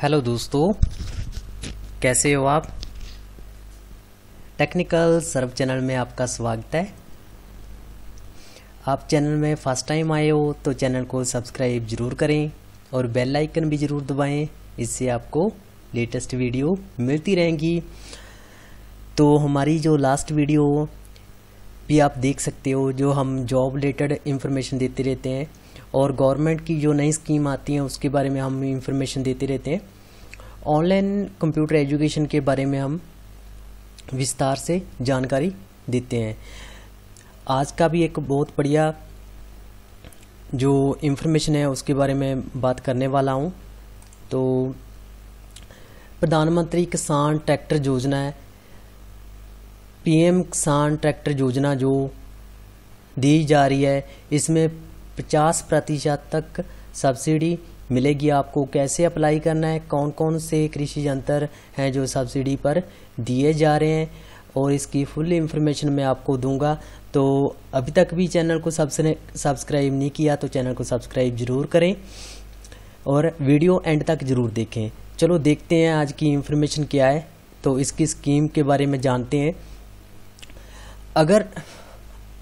Hello दोस्तों, कैसे हो आप। टेक्निकल सर्ब चैनल में आपका स्वागत है। आप चैनल में फर्स्ट टाइम आए हो तो चैनल को सब्सक्राइब ज़रूर करें और बेल आइकन भी ज़रूर दबाएं, इससे आपको लेटेस्ट वीडियो मिलती रहेंगी। तो हमारी जो लास्ट वीडियो भी आप देख सकते हो, जो हम जॉब रिलेटेड इंफॉर्मेशन देते रहते हैं और गवर्नमेंट की जो नई स्कीम आती है उसके बारे में हम इंफॉर्मेशन देते रहते हैं। ऑनलाइन कंप्यूटर एजुकेशन के बारे में हम विस्तार से जानकारी देते हैं। आज का भी एक बहुत बढ़िया जो इंफॉर्मेशन है उसके बारे में बात करने वाला हूं। तो प्रधानमंत्री किसान ट्रैक्टर योजना है, पीएम किसान ट्रैक्टर योजना जो दी जा रही है, इसमें 50% तक सब्सिडी मिलेगी। आपको कैसे अप्लाई करना है, कौन कौन से कृषि यंत्र हैं जो सब्सिडी पर दिए जा रहे हैं, और इसकी फुल इंफॉर्मेशन मैं आपको दूंगा। तो अभी तक भी चैनल को सब्सक्राइब नहीं किया तो चैनल को सब्सक्राइब ज़रूर करें और वीडियो एंड तक ज़रूर देखें। चलो देखते हैं आज की इंफॉर्मेशन क्या है। तो इसकी स्कीम के बारे में जानते हैं। अगर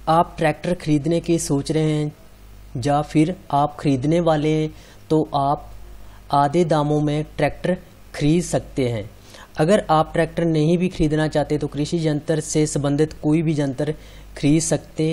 आप ट्रैक्टर खरीदने की सोच रहे हैं या फिर आप खरीदने वाले हैं तो आप आधे दामों में ट्रैक्टर खरीद सकते हैं। अगर आप ट्रैक्टर नहीं भी खरीदना चाहते तो कृषि यंत्र से संबंधित कोई भी यंत्र खरीद सकते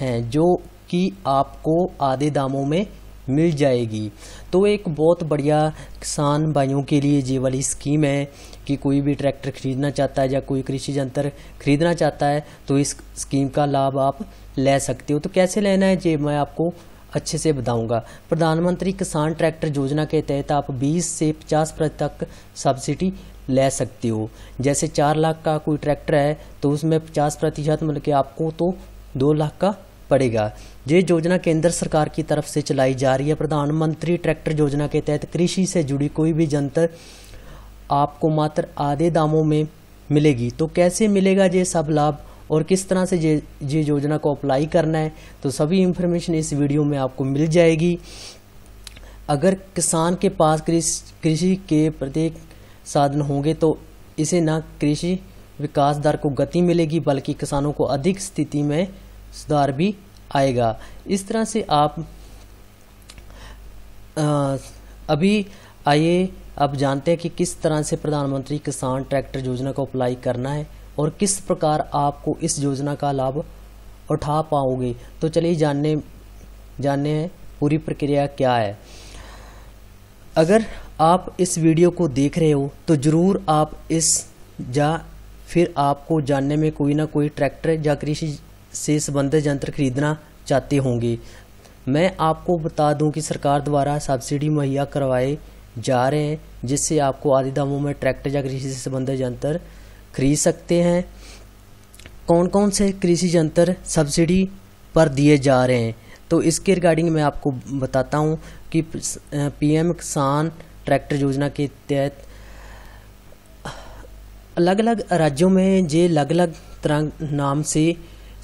हैं जो कि आपको आधे दामों में मिल जाएगी। तो एक बहुत बढ़िया किसान भाइयों के लिए ये वाली स्कीम है कि कोई भी ट्रैक्टर खरीदना चाहता है या कोई कृषि यंत्र खरीदना चाहता है तो इस स्कीम का लाभ आप ले सकते हो। तो कैसे लेना है ये मैं आपको अच्छे से बताऊंगा। प्रधानमंत्री किसान ट्रैक्टर योजना के तहत आप 20 से 50% तक सब्सिडी ले सकते हो। जैसे 4 लाख का कोई ट्रैक्टर है तो उसमें 50% मतलब कि आपको तो 2 लाख का पड़ेगा। ये योजना केंद्र सरकार की तरफ से चलाई जा रही है। प्रधानमंत्री ट्रैक्टर योजना के तहत कृषि से जुड़ी कोई भी यंत्र आपको मात्र आधे दामों में मिलेगी। तो कैसे मिलेगा ये सब लाभ और किस तरह से ये योजना को अप्लाई करना है, तो सभी इंफॉर्मेशन इस वीडियो में आपको मिल जाएगी। अगर किसान के पास कृषि के प्रत्येक साधन होंगे तो इसे न कृषि विकास दर को गति मिलेगी बल्कि किसानों को अधिक स्थिति में सुधार भी आएगा। इस तरह से आप अभी आइए आप जानते हैं कि किस तरह से प्रधानमंत्री किसान ट्रैक्टर योजना को अप्लाई करना है और किस प्रकार आपको इस योजना का लाभ उठा पाओगे। तो चलिए जानने हैं पूरी प्रक्रिया क्या है। अगर आप इस वीडियो को देख रहे हो तो ज़रूर आप इस या फिर आपको जानने में कोई ना कोई ट्रैक्टर या कृषि से संबंधित यंत्र खरीदना चाहते होंगे। मैं आपको बता दूं कि सरकार द्वारा सब्सिडी मुहैया करवाए जा रहे हैं जिससे आपको आधे दामों में ट्रैक्टर या कृषि से संबंधित यंत्र खरीद सकते हैं। कौन कौन से कृषि यंत्र सब्सिडी पर दिए जा रहे हैं तो इसके रिगार्डिंग मैं आपको बताता हूं कि पीएम किसान ट्रैक्टर योजना के तहत अलग अलग राज्यों में ये अलग अलग तरह नाम से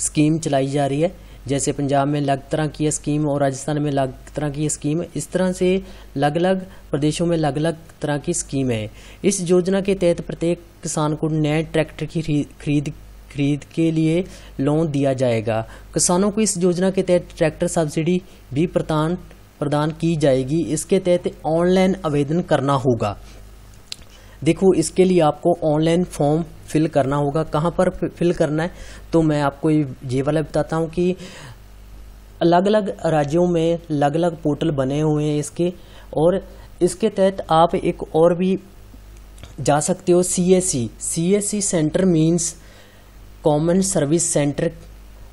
स्कीम चलाई जा रही है। जैसे पंजाब में अलग तरह की स्कीम और राजस्थान में अलग तरह की स्कीम, इस तरह से अलग अलग प्रदेशों में अलग अलग तरह की स्कीम है। इस योजना के तहत प्रत्येक किसान को नए ट्रैक्टर की खरीद के लिए लोन दिया जाएगा। किसानों को इस योजना के तहत ट्रैक्टर सब्सिडी भी प्रदान की जाएगी। इसके तहत ऑनलाइन आवेदन करना होगा। देखो, इसके लिए आपको ऑनलाइन फॉर्म फिल करना होगा। कहाँ पर फिल करना है तो मैं आपको ये वाला बताता हूँ कि अलग अलग राज्यों में अलग अलग पोर्टल बने हुए हैं इसके, और इसके तहत आप एक और भी जा सकते हो C S C center means common service centre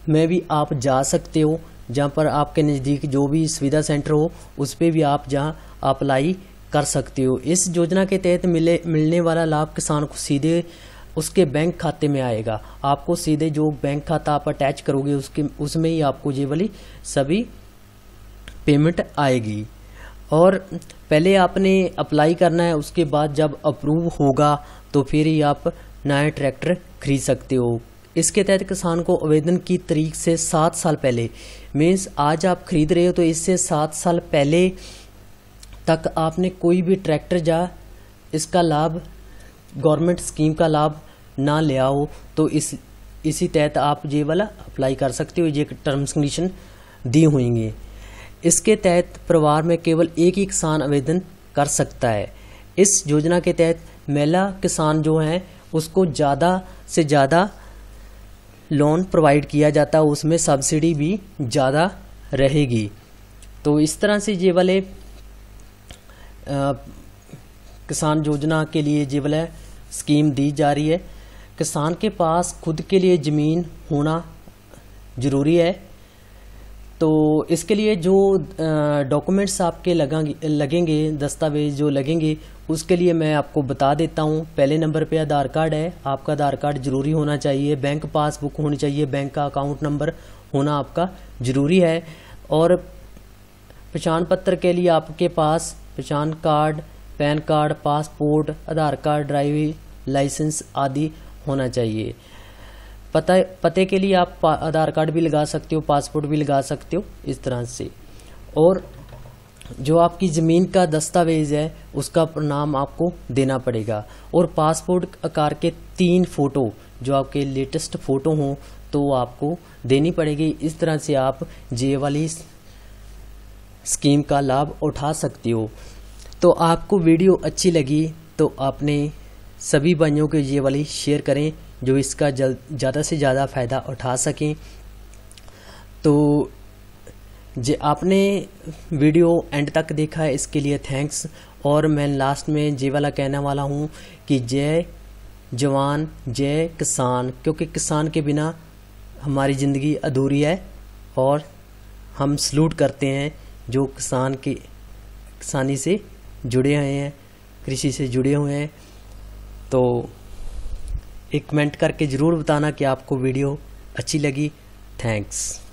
में भी आप जा सकते हो, जहाँ पर आपके नज़दीक जो भी सुविधा सेंटर हो उस पर भी आप जहाँ अप्लाई कर सकते हो। इस योजना के तहत मिलने वाला लाभ किसान को सीधे उसके बैंक खाते में आएगा। आपको सीधे जो बैंक खाता आप अटैच करोगे उसमें ही आपको ये वाली सभी पेमेंट आएगी। और पहले आपने अप्लाई करना है, उसके बाद जब अप्रूव होगा तो फिर ही आप नया ट्रैक्टर खरीद सकते हो। इसके तहत किसान को आवेदन की तारीख से 7 साल पहले, मीन्स आज आप खरीद रहे हो तो इससे 7 साल पहले तक आपने कोई भी ट्रैक्टर या इसका लाभ, गवर्नमेंट स्कीम का लाभ ना ले आओ तो इसी तहत आप ये वाला अप्लाई कर सकते हो। ये टर्म्स कंडीशन दी होंगी। इसके तहत परिवार में केवल एक ही किसान आवेदन कर सकता है। इस योजना के तहत महिला किसान जो हैं उसको ज़्यादा से ज़्यादा लोन प्रोवाइड किया जाता है, उसमें सब्सिडी भी ज़्यादा रहेगी। तो इस तरह से ये वाले किसान योजना के लिए ये वाला स्कीम दी जा रही है। किसान के पास खुद के लिए ज़मीन होना ज़रूरी है। तो इसके लिए जो डॉक्यूमेंट्स आपके लगेंगे, दस्तावेज जो लगेंगे, उसके लिए मैं आपको बता देता हूँ। पहले नंबर पे आधार कार्ड है, आपका आधार कार्ड ज़रूरी होना चाहिए। बैंक पासबुक होनी चाहिए, बैंक का अकाउंट नंबर होना आपका ज़रूरी है। और पहचान पत्र के लिए आपके पास पहचान card, PAN card, passport, Aadhaar card, driving licence आदि होना चाहिए। पते के लिए आप आधार कार्ड भी लगा सकते हो, पासपोर्ट भी लगा सकते हो, इस तरह से। और जो आपकी ज़मीन का दस्तावेज है उसका नाम आपको देना पड़ेगा। और पासपोर्ट आकार के 3 फ़ोटो, जो आपके लेटेस्ट फ़ोटो हों, तो आपको देनी पड़ेगी। इस तरह से आप जे वाली स्कीम का लाभ उठा सकते हो। तो आपको वीडियो अच्छी लगी तो आपने सभी भाइयों को ये वाली शेयर करें जो इसका ज़्यादा से ज़्यादा फ़ायदा उठा सकें। तो जे आपने वीडियो एंड तक देखा है इसके लिए थैंक्स। और मैं लास्ट में जे वाला कहने वाला हूँ कि जय जवान जय किसान, क्योंकि किसान के बिना हमारी ज़िंदगी अधूरी है। और हम सलूट करते हैं जो किसानी से जुड़े हुए हैं, कृषि से जुड़े हुए हैं। तो एक कमेंट करके ज़रूर बताना कि आपको वीडियो अच्छी लगी। थैंक्स।